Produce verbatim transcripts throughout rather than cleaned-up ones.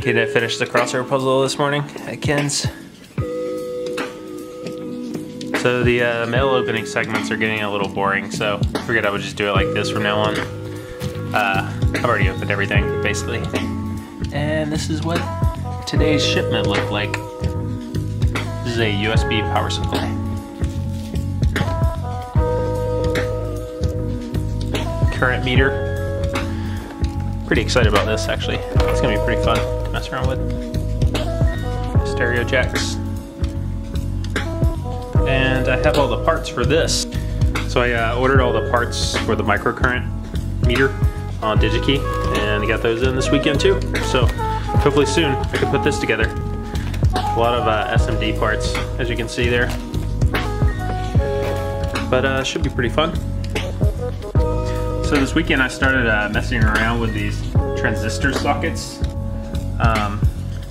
Kid, I finished the crossword puzzle this morning at Ken's. So the uh, mail opening segments are getting a little boring, so I figured I would just do it like this from now on. Uh, I've already opened everything, basically. And this is what today's shipment looked like. This is a U S B power supply. Current meter. Pretty excited about this, actually. It's gonna be pretty fun to mess around with. Stereo jacks. And I have all the parts for this. So I uh, ordered all the parts for the microcurrent meter on Digikey, and I got those in this weekend too. So hopefully soon I can put this together. A lot of uh, S M D parts, as you can see there. But uh, should be pretty fun. So this weekend I started uh, messing around with these transistor sockets. Um,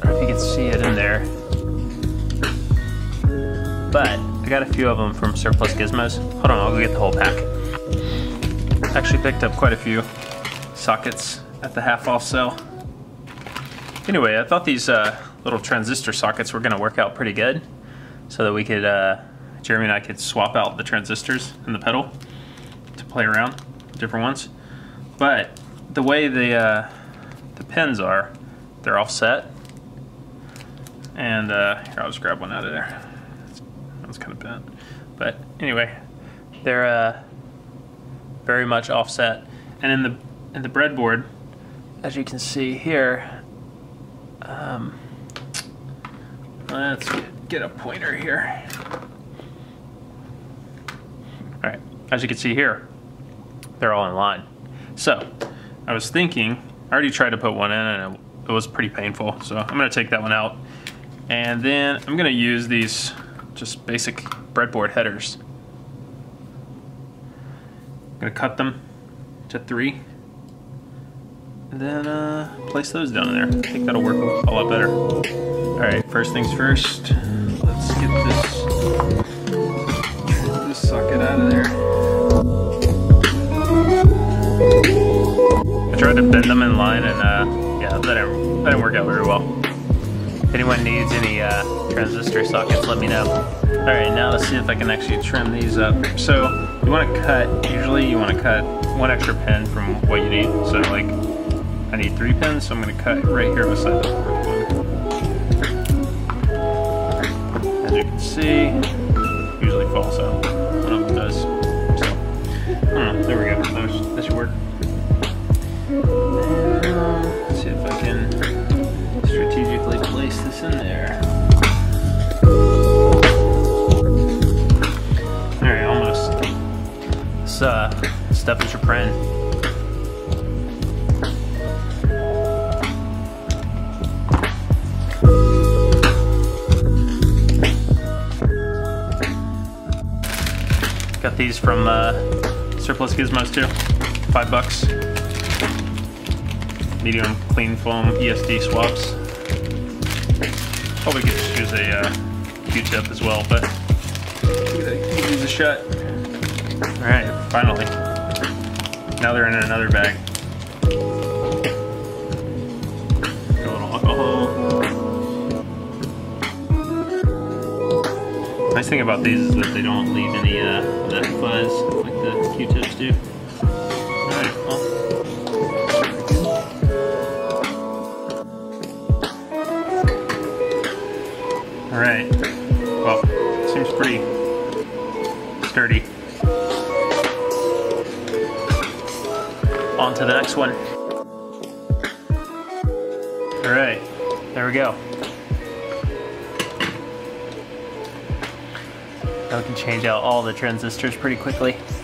I don't know if you can see it in there, but I got a few of them from Surplus Gizmos. Hold on, I'll go get the whole pack. Actually picked up quite a few sockets at the half off sale. Anyway, I thought these uh, little transistor sockets were gonna work out pretty good, so that we could, uh, Jeremy and I could swap out the transistors and the pedal to play around. Different ones, but the way the uh, the pins are, they're offset. And uh, here, I'll just grab one out of there. That's kind of bent, but anyway, they're uh, very much offset. And in the in the breadboard, as you can see here, um, let's get a pointer here. All right, as you can see here, they're all in line. So I was thinking, I already tried to put one in and it was pretty painful, so I'm gonna take that one out. And then I'm gonna use these just basic breadboard headers. I'm gonna cut them to three and then uh, place those down in there. I think that'll work a lot better. All right, first things first, let's get this, get this socket out of there. I tried to bend them in line and uh, yeah, that didn't, that didn't work out very well. If anyone needs any uh, transistor sockets, let me know. Alright, now let's see if I can actually trim these up. So you want to cut, usually you want to cut one extra pin from what you need. So like, I need three pins, so I'm going to cut right here beside the fourth one. As you can see, it usually falls out. I don't know if it does. So, I don't know, there we go. That, was, that should work. Let's see if I can strategically place this in there. Alright, almost. This uh, stuff is your friend. Got these from uh, Surplus Gizmos too. Five bucks. Medium clean foam E S D swaps. Probably could just use a uh, Q-tip as well, but give these a shot. All right, finally. Now they're in another bag. Get a little alcohol. Nice thing about these is that they don't leave any uh, of that fuzz like the Q-tips do. All right, well. Alright, well, seems pretty sturdy. On to the next one. Alright, there we go. Now we can change out all the transistors pretty quickly.